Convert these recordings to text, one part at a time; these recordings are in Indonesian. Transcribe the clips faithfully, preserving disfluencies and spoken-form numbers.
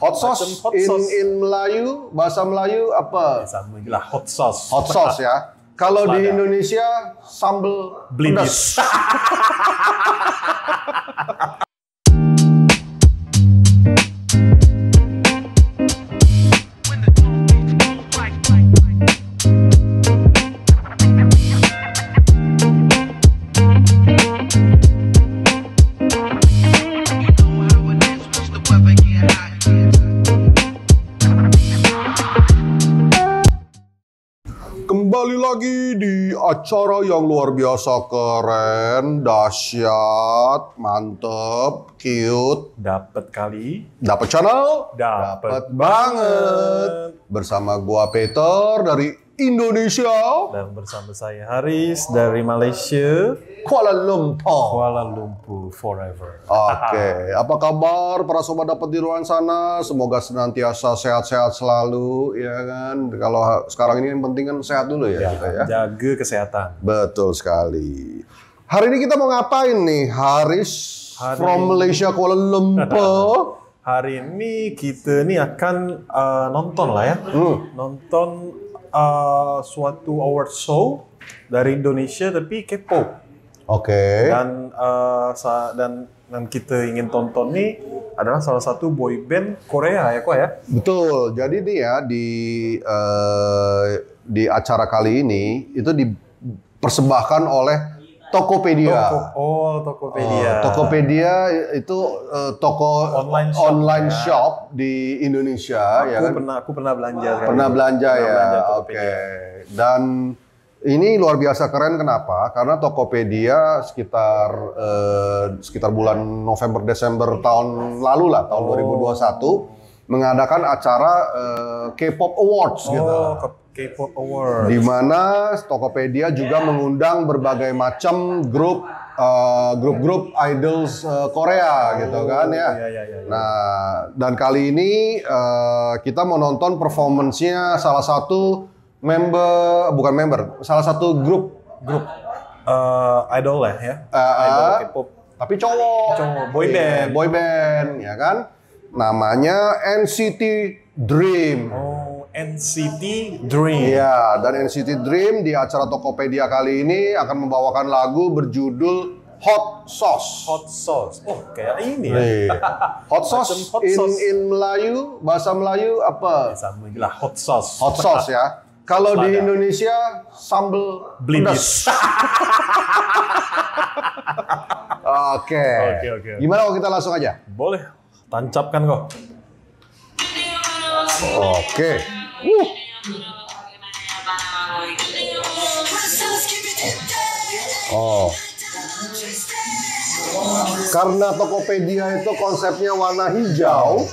Hot sauce, hot in, sauce. in Melayu, bahasa Melayu apa? Lah hot sauce. Hot sauce ya. Kalau di Indonesia sambal blibis. Kembali lagi di acara yang luar biasa keren, dahsyat, mantep, cute. Dapet kali. Dapet channel. Dapet, dapet banget. banget. Bersama gua Peter dari Indonesia. Dan bersama saya Haris dari Malaysia. Kuala Lumpur. Kuala Lumpur forever. Oke, okay. Apa kabar para sobat dapet di luar sana? Semoga senantiasa sehat-sehat selalu, ya kan? Kalau sekarang ini yang penting kan sehat dulu ya, ya kita ya. Jaga kesehatan. Betul sekali. Hari ini kita mau ngapain nih, Haris? Hari from Malaysia Kuala Lumpur. Hari ini kita nih akan uh, nonton lah ya, hmm. nonton uh, suatu award show dari Indonesia tapi K-pop. Oke. Okay. Dan, uh, dan dan kita ingin tonton nih adalah salah satu boy band Korea ya kok ya. Betul. Jadi nih ya di uh, di acara kali ini itu dipersembahkan oleh Tokopedia. Toko, oh Tokopedia. Uh, Tokopedia itu uh, toko online shop, online ya. shop di Indonesia. Aku ya kan? pernah aku pernah belanja. Wow. Pernah belanja pernah ya. Belanja Oke. Okay. Dan ini luar biasa keren, kenapa? Karena Tokopedia sekitar eh, sekitar bulan November Desember tahun lalu lah, tahun oh. dua ribu dua puluh satu mengadakan acara eh, K-pop Awards oh, gitu. K-pop Awards. Di mana Tokopedia juga mengundang berbagai macam grup grup-grup uh, idols uh, Korea oh, gitu kan ya. Iya, iya, iya. Nah, dan kali ini uh, kita mau nonton performance-nya salah satu member bukan member, salah satu grup grup uh, idol lah ya, uh, idol K-pop. Tapi cowok, cowok boy band, yeah, boy band ya kan. Namanya N C T Dream. Oh, N C T Dream. Iya, dan N C T Dream di acara Tokopedia kali ini akan membawakan lagu berjudul Hot Sauce. Hot Sauce. Oh, kayak ini ya. Hot Sauce, hot in, sauce. in Melayu, bahasa Melayu apa? Lah hot sauce. Hot sauce ya. Kalau di Indonesia sambal blibis. Oke. Oke, oke. Gimana kalau kita langsung aja? Boleh. Tancapkan kok. Oke. Uh. Oh. Karena Tokopedia itu konsepnya warna hijau.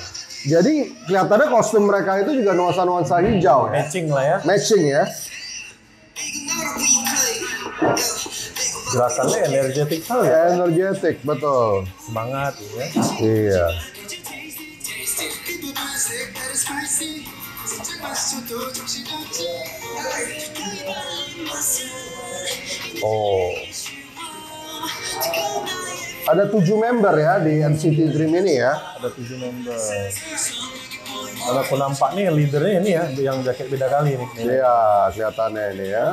Jadi kelihatannya kostum mereka itu juga nuansa-nuansa hijau ya. Matching lah ya. Matching ya. Gerakannya energetik sekali ya. Energetik, betul. Semangat ya. Iya. Oh. Ada tujuh member ya di N C T Dream ini ya. Ada tujuh member. Kalau aku nampak nih leadernya ini ya, yang jaket beda kali ini. Iya, kelihatannya ini ya.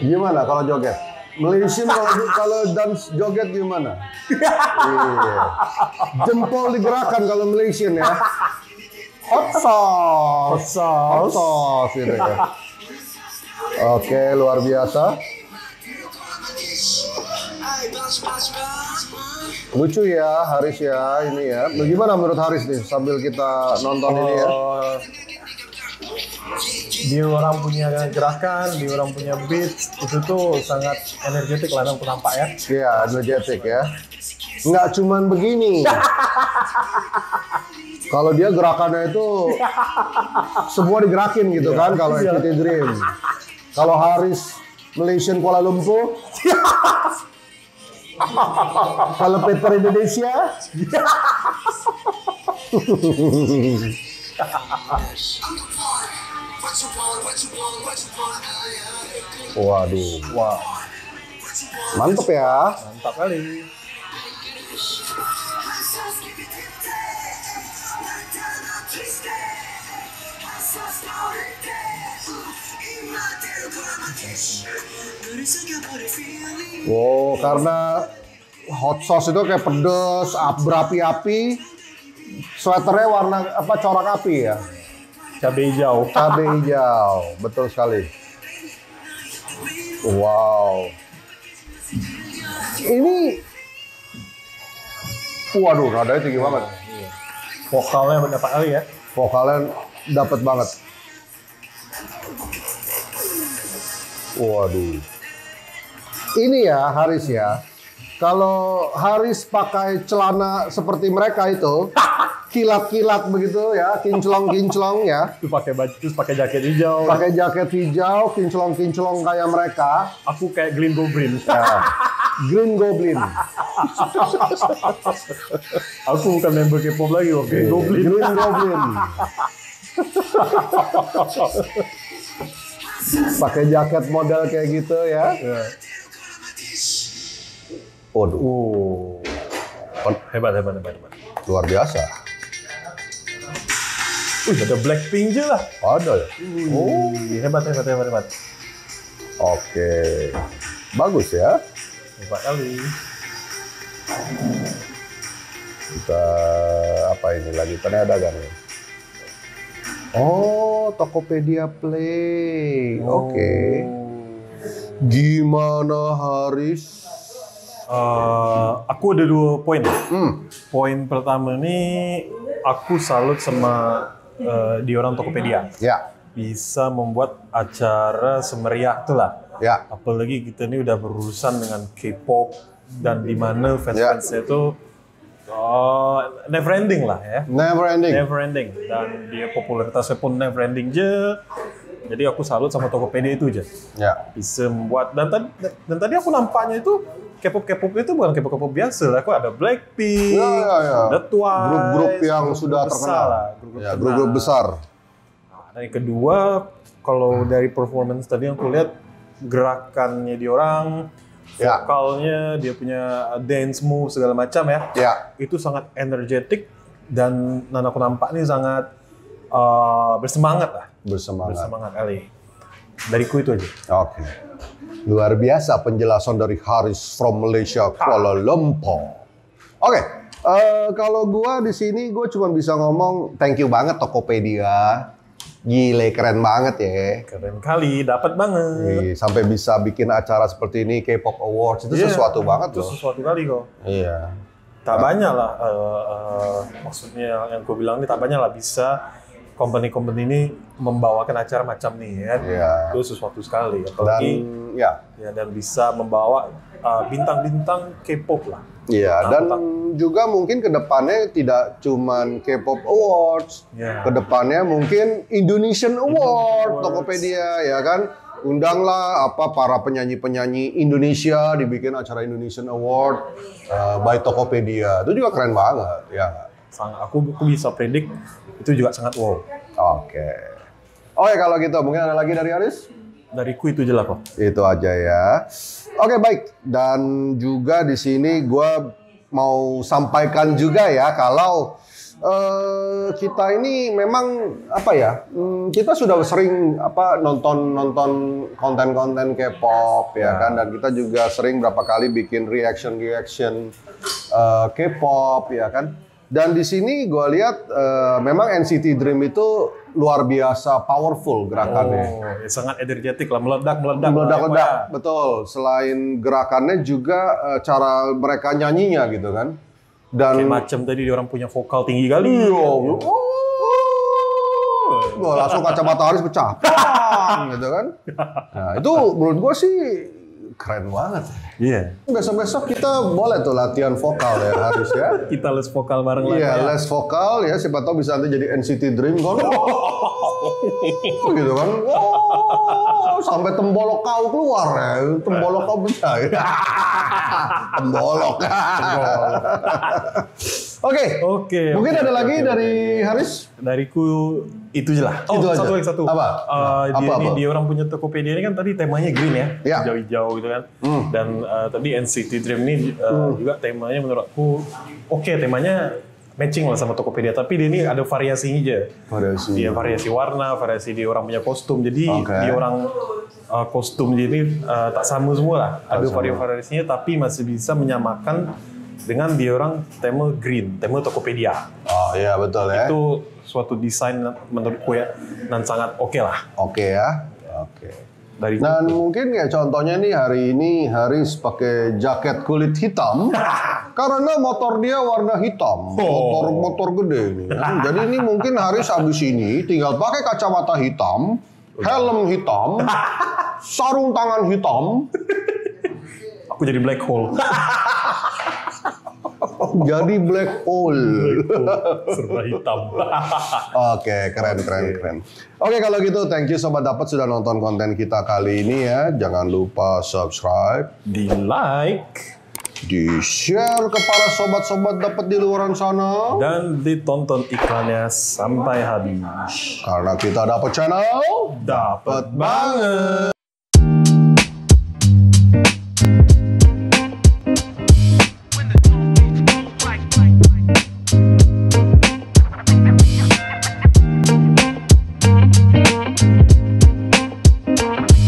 Gimana kalau joget? Malaysia kalau kalau dance joget gimana? Iya. Jempol digerakkan kalau Malaysia ya. Hot sauce, hot sauce, hot sauce ini ya. Oke, okay, luar biasa. Lucu ya, Haris ya, ini ya. Bagaimana menurut Haris nih sambil kita nonton oh, ini ya? Dia orang punya gerakan, dia orang punya beat, itu tuh sangat energetik lah dan penampak ya. Iya, energetik ya. Nggak cuman begini. Kalau dia gerakannya itu semua digerakin gitu yeah, kan kalau N C T Dream. Kalau Haris Malaysian Kuala Lumpur, kalau Peter Indonesia, waduh, wah, mantap ya, mantap kali. Wow, karena hot sauce itu kayak pedes, berapi-api, sweaternya warna apa, corak api ya? Cabai hijau. Cabai hijau, betul sekali. Wow. Ini, waduh, nadanya tinggi banget. Vokalnya dapat kali ya? Vokalnya dapat banget. Waduh. Ini ya Haris ya. Kalau Haris pakai celana seperti mereka itu, kilat-kilat begitu ya, kinclong-kinclong ya. Terus pakai baju, terus pakai jaket hijau. Pakai jaket hijau, kinclong-kinclong kayak mereka. Aku kayak Green Goblin. Ya. Green Goblin. Aku bukan member K-pop lagi, oke. Okay. Green Goblin. Green Goblin. Pakai jaket model kayak gitu ya. Ya. Waduh. Oh, hebat, hebat, hebat, hebat. Luar biasa. Udah ada Blackpink aja lah. Ada ya? Oh, hebat, hebat, hebat, hebat. Oke. Bagus ya. Hebat kali. Kita apa ini lagi? Tadi ada kan? Oh, Tokopedia Play. Oh. Oke. Okay. Gimana Haris? Uh, aku ada dua poin. Hmm. Poin pertama nih, aku salut sama uh, di orang Tokopedia. Ya. Bisa membuat acara semeriah itulah. Ya. Apalagi kita ini udah berurusan dengan K-pop dan di mana fans-fansnya itu. Ya. Oh, never ending lah ya. Never ending. Never ending. Dan dia popularitasnya pun never ending aja. Jadi aku salut sama Tokopedia itu aja. Ya. Bisa membuat dan tadi dan tadi aku nampaknya itu K-pop K-pop itu bukan K-pop K-pop biasa lah. Aku ada Blackpink, ya, ya, ya. ada Twice, grup-grup yang grup sudah grup terkenal, lah, grup-grup, ya, grup-grup besar. Nah, dan yang kedua, kalau hmm. dari performance tadi yang aku lihat gerakannya di orang. Ya. Vokalnya, dia punya dance move segala macam ya. Ya. Itu sangat energetik dan aku nampak nih sangat uh, bersemangat lah. Bersemangat. Bersemangat kali. Dariku itu aja. Oke. Okay. Luar biasa penjelasan dari Haris from Malaysia, Kuala Lumpur. Oke. Okay. Uh, kalau gua di sini gua cuma bisa ngomong thank you banget Tokopedia. Gile, keren banget ya. Keren kali, dapat banget. Sampai bisa bikin acara seperti ini, K-pop Awards itu yeah, sesuatu banget itu loh. Sesuatu kali kok. Iya. Tak banyak lah, uh, uh, maksudnya yang gue bilang ini tak banyak lah bisa company-company ini membawakan acara macam nih ya. Iya. Itu sesuatu sekali. Apalagi dan, ya. ya dan bisa membawa bintang-bintang uh, K-pop lah. Iya. Dan juga mungkin kedepannya tidak cuman K-pop Awards, yeah. kedepannya mungkin Indonesian Award, Indonesian Tokopedia Awards. Ya kan, undanglah apa para penyanyi-penyanyi Indonesia dibikin acara Indonesian Award uh, by Tokopedia, itu juga keren banget ya. Sangat, aku, aku bisa predik itu juga sangat wow. Oke, okay. oke kalau gitu mungkin ada lagi dari Haris. Dariku itu jelas kok. Itu aja ya. Oke baik, dan juga di sini gue mau sampaikan juga ya kalau uh, kita ini memang apa ya, hmm, kita sudah sering apa nonton nonton konten-konten K-pop ya kan, dan kita juga sering berapa kali bikin reaction reaction uh, K-pop ya kan, dan di sini gue lihat uh, memang N C T Dream itu luar biasa powerful gerakannya. Oh, ya sangat energetik lah, meledak meledak meledak meledak ya. Betul, selain gerakannya juga uh, cara mereka nyanyinya gitu kan, dan kayak macam tadi orang punya vokal tinggi kali. Iya. Oh, oh, langsung kacamata Haris pecah gitu kan. Nah, itu menurut gua sih keren banget. Iya. Yeah. Besok-besok kita boleh tuh latihan vokal ya Haris ya. Kita les vokal bareng. Iya, yeah, les vokal ya. Siapa tahu bisa nanti jadi N C T Dream kan. wow, gitu kan, wow, sampai tembolok kau keluar ya, tembolok kau bisa, tembolok. Oke, oke. Mungkin okay, ada okay, lagi okay, dari okay. Haris? Dariku itu aja lah. Oh, itu satu aja. Satu. Apa? Uh, apa, dia, apa? Ini, dia orang punya Tokopedia ini kan tadi temanya green ya, yeah. hijau-hijau gitu kan. Mm. Dan uh, tadi N C T Dream ini uh, mm. juga temanya menurutku oke, okay, temanya matching lah sama Tokopedia, tapi dia ini ada variasinya aja. Variasi. Dia variasi warna, variasi dia orang punya kostum. Jadi okay. dia orang uh, kostum jadi uh, tak sama semua lah. Ada variasi-variasinya tapi masih bisa menyamakan dengan dia orang tema green, tema Tokopedia. Oh iya betul ya. Itu suatu desain menurutku ya dan sangat oke okay lah. Oke okay, ya. Oke. Okay. Dari dan itu. Mungkin ya contohnya nih hari ini Haris pakai jaket kulit hitam. Karena motor dia warna hitam, oh. motor motor gede ini. Jadi ini mungkin Haris habis ini tinggal pakai kacamata hitam, helm hitam, sarung tangan hitam. Aku jadi black hole. Jadi black hole. Serba hitam. Oke, keren, keren, keren. Oke, kalau gitu thank you Sobat Dapet sudah nonton konten kita kali ini ya. Jangan lupa subscribe, di like, di-share ke para sobat-sobat Dapet di luaran sana. Dan ditonton iklannya sampai habis. Karena kita Dapet Channel, Dapet banget.